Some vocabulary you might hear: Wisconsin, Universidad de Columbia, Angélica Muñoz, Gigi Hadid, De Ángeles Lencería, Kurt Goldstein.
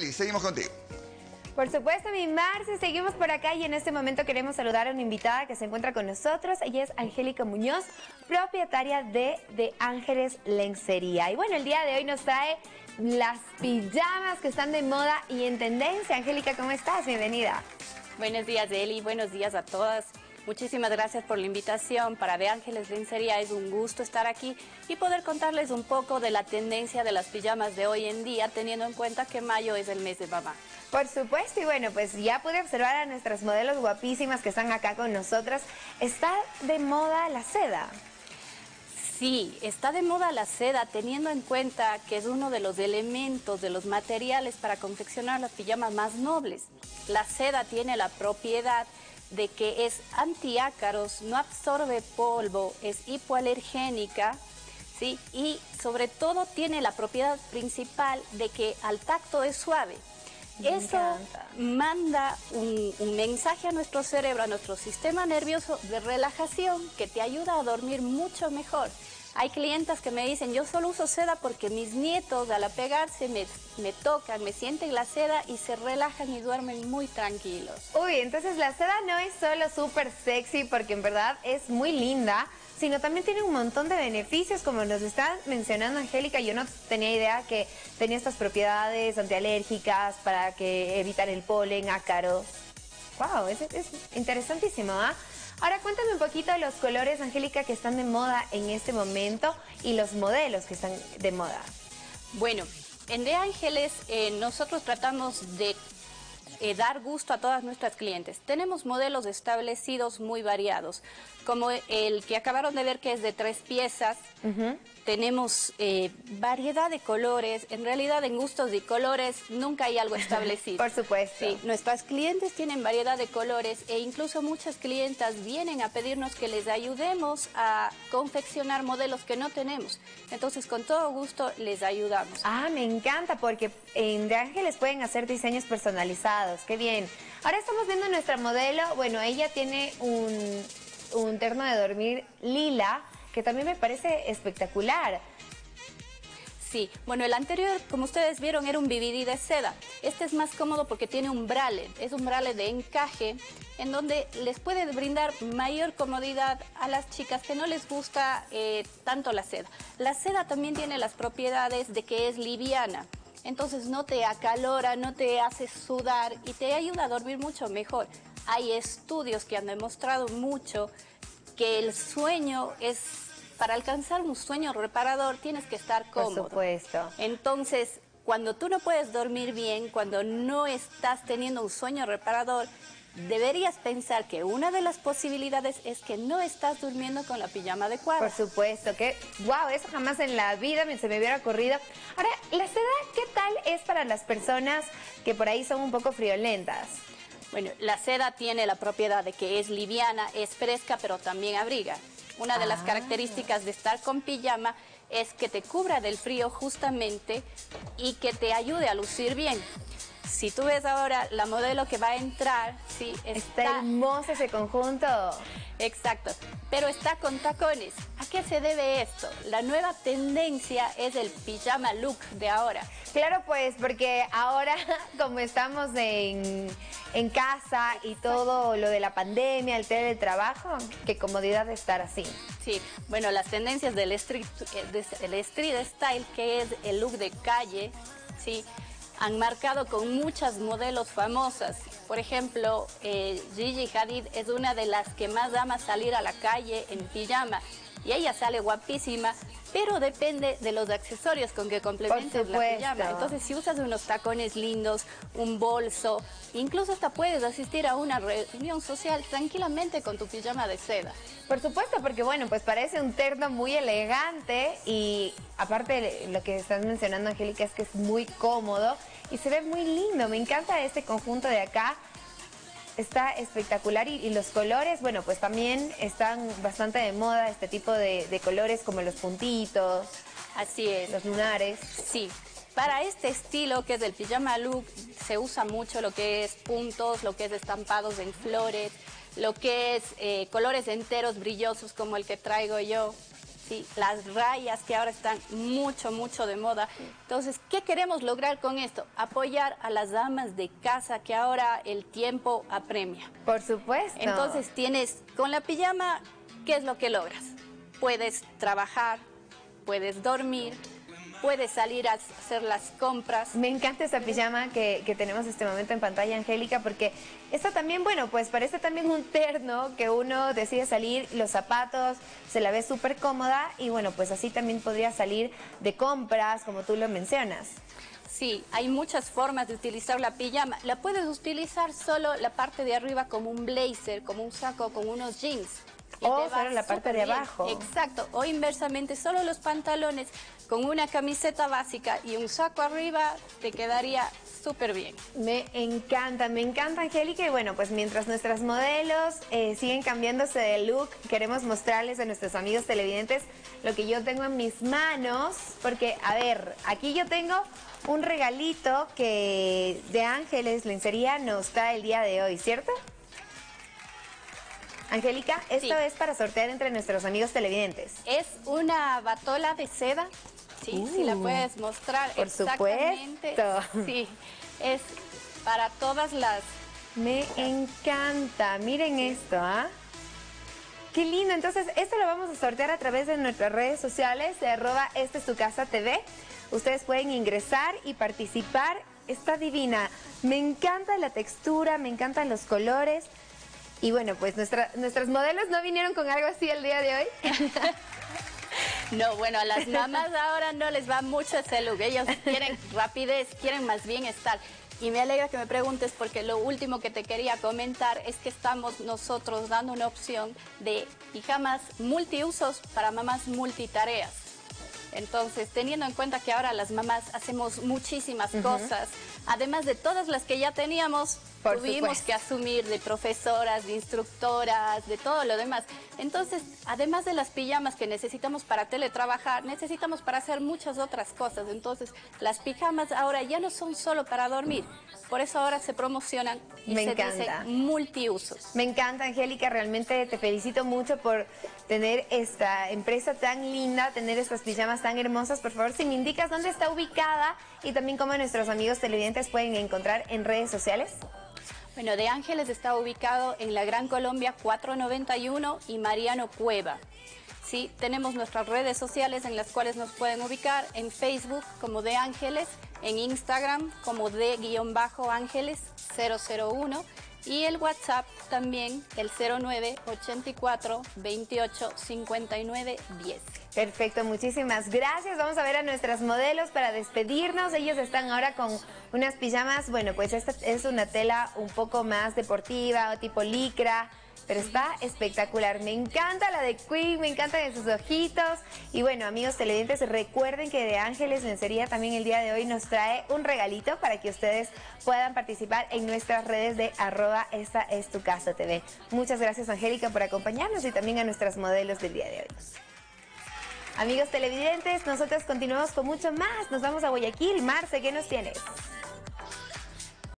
Angeli, seguimos contigo. Por supuesto, mi Marce, seguimos por acá y en este momento queremos saludar a una invitada que se encuentra con nosotros. Ella es Angélica Muñoz, propietaria de Ángeles Lencería. Y bueno, el día de hoy nos trae las pijamas que están de moda y en tendencia. Angélica, ¿cómo estás? Bienvenida. Buenos días, Eli. Buenos días a todas. Muchísimas gracias por la invitación. Para De Ángeles Lencería es un gusto estar aquí y poder contarles un poco de la tendencia de las pijamas de hoy en día, teniendo en cuenta que mayo es el mes de mamá. Por supuesto, y bueno, pues ya pude observar a nuestras modelos guapísimas que están acá con nosotras. ¿Está de moda la seda? Sí, está de moda la seda, teniendo en cuenta que es uno de los elementos, de los materiales para confeccionar las pijamas más nobles. La seda tiene la propiedad de que es antiácaros, no absorbe polvo, es hipoalergénica, ¿sí? Y sobre todo tiene la propiedad principal de que al tacto es suave. Eso manda un mensaje a nuestro cerebro, a nuestro sistema nervioso de relajación, que te ayuda a dormir mucho mejor. Hay clientas que me dicen, yo solo uso seda porque mis nietos al apegarse me tocan, me sienten la seda y se relajan y duermen muy tranquilos. Uy, entonces la seda no es solo súper sexy porque en verdad es muy linda, sino también tiene un montón de beneficios, como nos está mencionando Angélica. Yo no tenía idea que tenía estas propiedades antialérgicas para que evitar el polen, ácaros. Wow, es interesantísimo, ¿ah? Ahora cuéntame un poquito de los colores, Angélica, que están de moda en este momento y los modelos que están de moda. Bueno, en De Ángeles nosotros tratamos de dar gusto a todas nuestras clientes. Tenemos modelos establecidos muy variados, como el que acabaron de ver, que es de 3 piezas. Tenemos variedad de colores. En realidad, en gustos y colores nunca hay algo establecido. Por supuesto. Sí, nuestras clientes tienen variedad de colores e incluso muchas clientas vienen a pedirnos que les ayudemos a confeccionar modelos que no tenemos. Entonces, con todo gusto, les ayudamos. Ah, me encanta, porque en De Ángeles pueden hacer diseños personalizados. ¡Qué bien! Ahora estamos viendo nuestra modelo. Bueno, ella tiene un terno de dormir lila, que también me parece espectacular. Sí, bueno, el anterior, como ustedes vieron, era un bibidí de seda. Este es más cómodo porque tiene un bralette, es un bralette de encaje, en donde les puede brindar mayor comodidad a las chicas que no les gusta tanto la seda. La seda también tiene las propiedades de que es liviana, entonces no te acalora, no te hace sudar y te ayuda a dormir mucho mejor. Hay estudios que han demostrado mucho que el sueño es, para alcanzar un sueño reparador, tienes que estar cómodo. Por supuesto. Entonces, cuando tú no puedes dormir bien, cuando no estás teniendo un sueño reparador, deberías pensar que una de las posibilidades es que no estás durmiendo con la pijama adecuada. Por supuesto, que wow, eso jamás en la vida se me hubiera ocurrido. Ahora, la seda, ¿qué tal es para las personas que por ahí son un poco friolentas? Bueno, la seda tiene la propiedad de que es liviana, es fresca, pero también abriga. Una de las características de estar con pijama es que te cubra del frío justamente y que te ayude a lucir bien. Si tú ves ahora la modelo que va a entrar, sí, está hermoso ese conjunto. Exacto, pero está con tacones. ¿A qué se debe esto? La nueva tendencia es el pijama look de ahora. Claro, pues, porque ahora, como estamos en casa y todo lo de la pandemia, el teletrabajo, qué comodidad de estar así. Sí, bueno, las tendencias del street style, que es el look de calle, sí, han marcado con muchas modelos famosas. Por ejemplo, Gigi Hadid es una de las que más ama salir a la calle en pijama. Y ella sale guapísima, pero depende de los accesorios con que complementes la pijama. Entonces, si usas unos tacones lindos, un bolso, incluso hasta puedes asistir a una reunión social tranquilamente con tu pijama de seda. Por supuesto, porque bueno, pues parece un terno muy elegante y aparte lo que estás mencionando, Angélica, es que es muy cómodo y se ve muy lindo. Me encanta este conjunto de acá. Está espectacular y los colores, bueno, pues también están bastante de moda este tipo de colores, como los puntitos. Así es. Los lunares. Sí. Para este estilo, que es el pijama look, se usa mucho lo que es puntos, lo que es estampados en flores, lo que es colores enteros brillosos como el que traigo yo. ¿sí? Las rayas que ahora están mucho de moda. Entonces, ¿qué queremos lograr con esto? Apoyar a las damas de casa que ahora el tiempo apremia. Por supuesto. Entonces, tienes con la pijama, ¿qué es lo que logras? Puedes trabajar, puedes dormir, puedes salir a hacer las compras. Me encanta esta pijama que tenemos este momento en pantalla, Angélica, porque esta también, bueno, pues parece también un terno que uno decide salir, los zapatos, se la ve súper cómoda y bueno, pues así también podría salir de compras, como tú lo mencionas. Sí, hay muchas formas de utilizar la pijama. La puedes utilizar solo la parte de arriba como un blazer, como un saco, con unos jeans. O solo la parte de abajo. Exacto, o inversamente, solo los pantalones con una camiseta básica y un saco arriba te quedaría súper bien. Me encanta, Angélica. Y bueno, pues mientras nuestras modelos siguen cambiándose de look, queremos mostrarles a nuestros amigos televidentes lo que yo tengo en mis manos. Porque, a ver, aquí yo tengo un regalito que De Ángeles Lencería nos trae el día de hoy, ¿cierto? Angélica, esto es para sortear entre nuestros amigos televidentes. Es una batola de seda, sí, si la puedes mostrar. Por exactamente, supuesto. Sí, es para todas las... Me encanta, miren esto, ¿ah? Qué lindo, entonces esto lo vamos a sortear a través de nuestras redes sociales, de @estestucasatv. Ustedes pueden ingresar y participar, está divina. Me encanta la textura, me encantan los colores. Y bueno, pues nuestras modelos no vinieron con algo así el día de hoy. No, bueno, a las mamás ahora no les va mucho ese look. Ellos quieren rapidez, quieren más bien estar. Y me alegra que me preguntes porque lo último que te quería comentar es que estamos nosotros dando una opción de pijamas multiusos para mamás multitareas. Entonces, teniendo en cuenta que ahora las mamás hacemos muchísimas cosas, además de todas las que ya teníamos, tuvimos que asumir de profesoras, de instructoras, de todo lo demás. Entonces, además de las pijamas que necesitamos para teletrabajar, necesitamos para hacer muchas otras cosas. Entonces, las pijamas ahora ya no son solo para dormir. Por eso ahora se promocionan y se dicen multiusos. Me encanta, Angélica. Realmente te felicito mucho por tener esta empresa tan linda, tener estas pijamas tan hermosas. Por favor, si me indicas dónde está ubicada y también cómo nuestros amigos televidentes pueden encontrar en redes sociales. Bueno, De Ángeles está ubicado en la Gran Colombia 491 y Mariano Cueva. Sí, tenemos nuestras redes sociales en las cuales nos pueden ubicar en Facebook como De Ángeles, en Instagram como de_ángeles001 y el WhatsApp también el 09 84 28 59 10. Perfecto, muchísimas gracias. Vamos a ver a nuestras modelos para despedirnos. Ellos están ahora con unas pijamas, bueno, pues esta es una tela un poco más deportiva o tipo licra, pero está espectacular. Me encanta la de Queen, me encantan sus ojitos. Y bueno, amigos televidentes, recuerden que De Ángeles Lencería también el día de hoy nos trae un regalito para que ustedes puedan participar en nuestras redes de @estaestucasatv. Muchas gracias, Angélica, por acompañarnos y también a nuestras modelos del día de hoy. Amigos televidentes, nosotros continuamos con mucho más. Nos vamos a Guayaquil. Marce, ¿qué nos tienes?